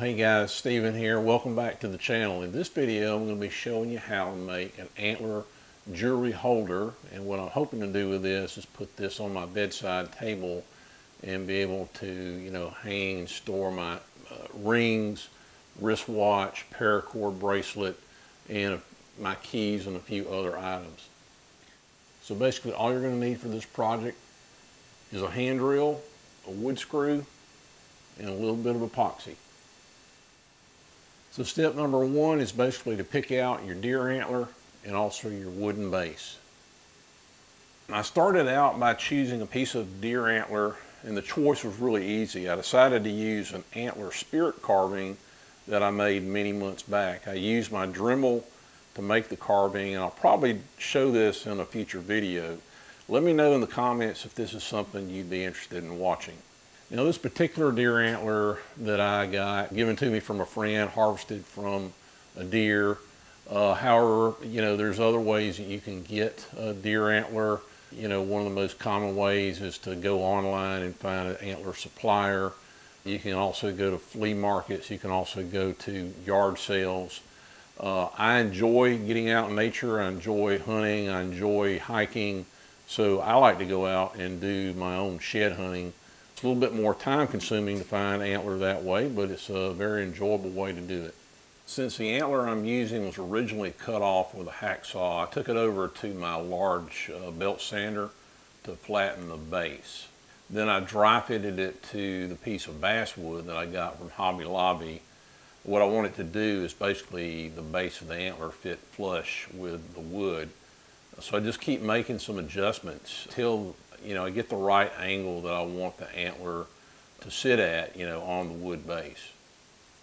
Well, hey guys, Steven here. Welcome back to the channel. In this video, I'm going to be showing you how to make an antler jewelry holder. And what I'm hoping to do with this is put this on my bedside table and be able to, you know, hang and store my rings, wristwatch, paracord bracelet, and my keys and a few other items. So basically, all you're going to need for this project is a hand drill, a wood screw, and a little bit of epoxy. So step number one is basically to pick out your deer antler and also your wooden base. I started out by choosing a piece of deer antler, and the choice was really easy. I decided to use an antler spirit carving that I made many months back. I used my Dremel to make the carving, and I'll probably show this in a future video. Let me know in the comments if this is something you'd be interested in watching. Now, this particular deer antler that I got given to me from a friend, harvested from a deer. However, you know, there's other ways that you can get a deer antler. You know, one of the most common ways is to go online and find an antler supplier. You can also go to flea markets. You can also go to yard sales. I enjoy getting out in nature. I enjoy hunting. I enjoy hiking. So I like to go out and do my own shed hunting. It's a little bit more time consuming to find antler that way, but it's a very enjoyable way to do it. Since the antler I'm using was originally cut off with a hacksaw, I took it over to my large belt sander to flatten the base. Then I dry fitted it to the piece of basswood that I got from Hobby Lobby. What I wanted to do is basically the base of the antler fit flush with the wood. So I just keep making some adjustments till, you know, I get the right angle that I want the antler to sit at, you know, on the wood base.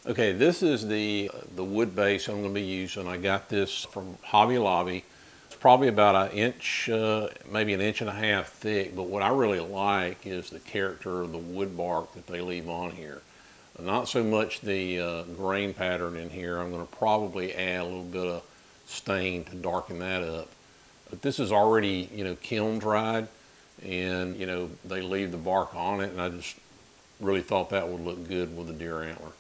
Okay, this is the wood base I'm going to be using. I got this from Hobby Lobby. It's probably about an inch, maybe an inch and a half thick, but what I really like is the character of the wood bark that they leave on here. Not so much the grain pattern in here. I'm going to probably add a little bit of stain to darken that up. But this is already, you know, kiln dried. And, you know, they leave the bark on it, and I just really thought that would look good with a deer antler.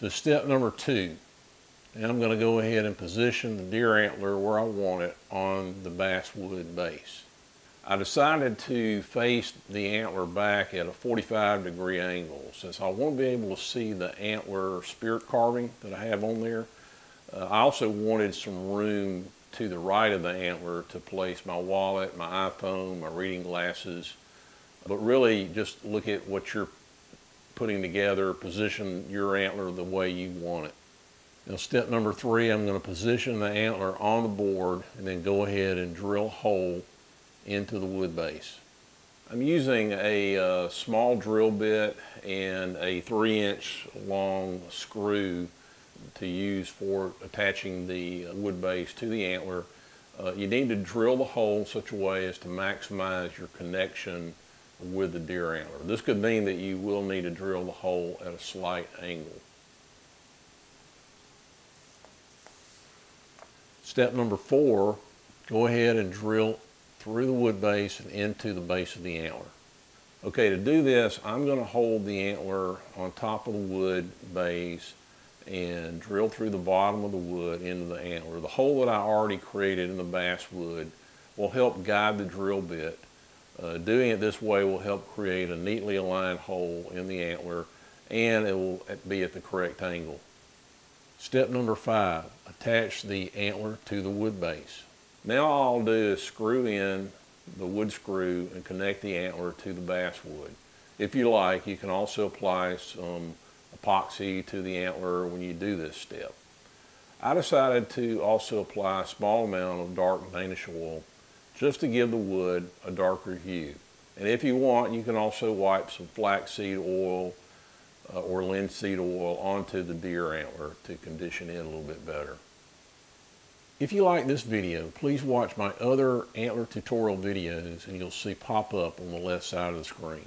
So step number two, and I'm going to go ahead and position the deer antler where I want it on the basswood base. I decided to face the antler back at a 45-degree angle. Since I want to be able to see the antler spirit carving that I have on there, I also wanted some room to the right of the antler to place my wallet, my iPhone, my reading glasses. But really just look at what you're putting together, position your antler the way you want it. Now step number three, I'm going to position the antler on the board and then go ahead and drill a hole into the wood base. I'm using a small drill bit and a 3-inch long screw to use for attaching the wood base to the antler. You need to drill the hole in such a way as to maximize your connection with the deer antler. This could mean that you will need to drill the hole at a slight angle. Step number four, go ahead and drill through the wood base and into the base of the antler. Okay, to do this, I'm going to hold the antler on top of the wood base and drill through the bottom of the wood into the antler. The hole that I already created in the basswood will help guide the drill bit. Doing it this way will help create a neatly aligned hole in the antler, and it will be at the correct angle. Step number five, attach the antler to the wood base. Now all I'll do is screw in the wood screw and connect the antler to the basswood. If you like, you can also apply some epoxy to the antler when you do this step. I decided to also apply a small amount of dark Danish oil just to give the wood a darker hue. And if you want, you can also wipe some flaxseed oil or linseed oil onto the deer antler to condition it a little bit better. If you like this video, please watch my other antler tutorial videos, and you'll see pop up on the left side of the screen.